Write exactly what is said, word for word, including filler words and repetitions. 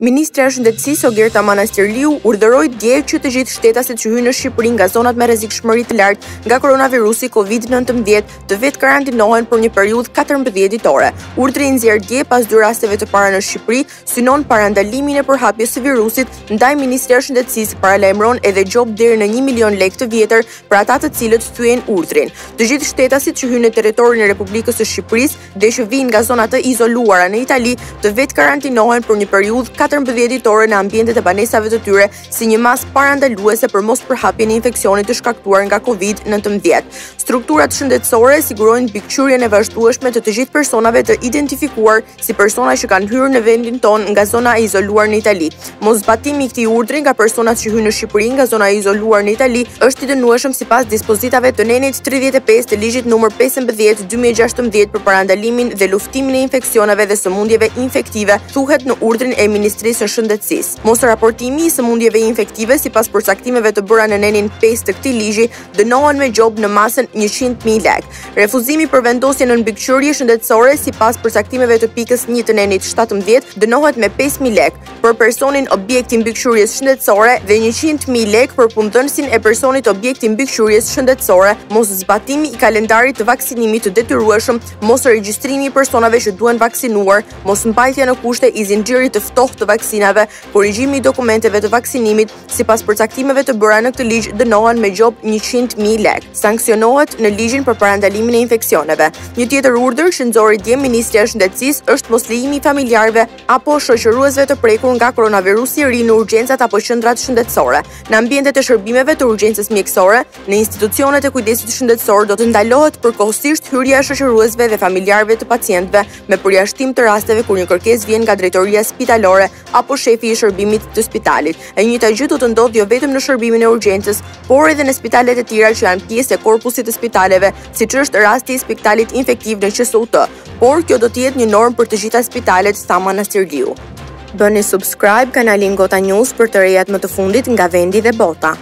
Ministra e Shëndetësisë Ogerta Manasterliu urdhëroi dje që të gjithë shtetasit që hyjnë në Shqipëri nga zonat me rrezikshmëri të lartë nga koronavirusi COVID nëntëmbëdhjetë të vetë karantinohen për një periudhë katërmbëdhjetë ditore. Urdhri i nxjerr dje pas dy rasteve të para në Shqipëri synon parandalimin e përhapjes së virusit, ndaj Ministria e Shëndetësisë paralajmëron edhe gjop deri në një milion lekë të vjetër për ata të cilët thyen urdhrin. Të gjithë shtetasit që hyjnë në territorin e Republikës së Shqipërisë dhe që vijnë nga zonat e izoluara në Itali të vetë karantinohen për një periudhë katërmbëdhjetë ditore në ambientet e banesave të tyre si një masë parandaluese për mos përhapjen e infeksionit të shkaktuar nga COVID nëntëmbëdhjetë. Strukturat shëndetësore sigurojnë mbikëqyrjen e vazhdueshme të të gjithë personave të identifikuar si persona që kanë hyrë në vendin tonë nga zona e izoluar në Itali. Mosbatimi i këtij urdhri nga personat që hyjnë në Shqipëri nga zona e izoluar në Itali është i dënueshëm sipas dispozitave të nenit tridhjetë e pesë të ligjit numër pesëmbëdhjetë dy mijë e gjashtëmbëdhjetë për parandalimin dhe luftimin e infeksioneve dhe sëmundjeve infektive, thuhet në urdhrin e Ministrisë së Shëndetësisë. Mos raportimi i sëmundjeve infektive sipas përcaktimeve të bëra në nenin pesë të këtij ligji dënohen me gjop në masën njëqind mijë lekë. Refuzimi për vendosje në mbikëqyrje shëndetësore sipas përcaktimeve të pikës një të nenit shtatëmbëdhjetë dënohet me pesë mijë lekë për personin objekt i mbikëqyrjes shëndetësore dhe njëqind mijë lekë për punëdhënësin e personit objekt i mbikëqyrjes shëndetësore. Mos zbatimi i kalendarit të vaksinimit të detyrueshëm, mos regjistrimi i personave që duhen vaksinuar, mos mbajtja në kushte i zinxhirit të ftohtë të vaksinave, korrigjimi i dokumenteve të vaksinimit sipas përcaktimeve të bëra në këtë ligj dënohen me gjop njëqind mijë lekë. Sanksionohet në ligjin për parandalimin e infeksioneve. Një tjetër urdhër që nxori dje Ministria e Shëndetësisë është moslihimi i familjarëve apo shoqëruesve të prekur nga koronavirusi i ri në urgjencat apo qendrat shëndetësore. Në ambientet e shërbimeve të urgjencës mjekësore, në institucionet e kujdesit shëndetësor do të ndalohet përkohësisht hyrja e shoqëruesve dhe familjarëve të pacientëve me përjashtim të rasteve kur një kërkesë vjen nga drejtoria spitalore apo shefi i shërbimit të spitalit. E njëjta gjë do të ndodhë jo vetëm në shërbimin e urgjencës, por edhe në spitalet e tjera që janë pjesë e korpusit të spitaleve, siç është rasti i spitalit infektiv në Q S U T. Por kjo do të jetë një normë për të gjitha spitalet, tha Manasterliu. Bëni subscribe kanalin Gota News për të rejat më të fundit nga vendi dhe bota.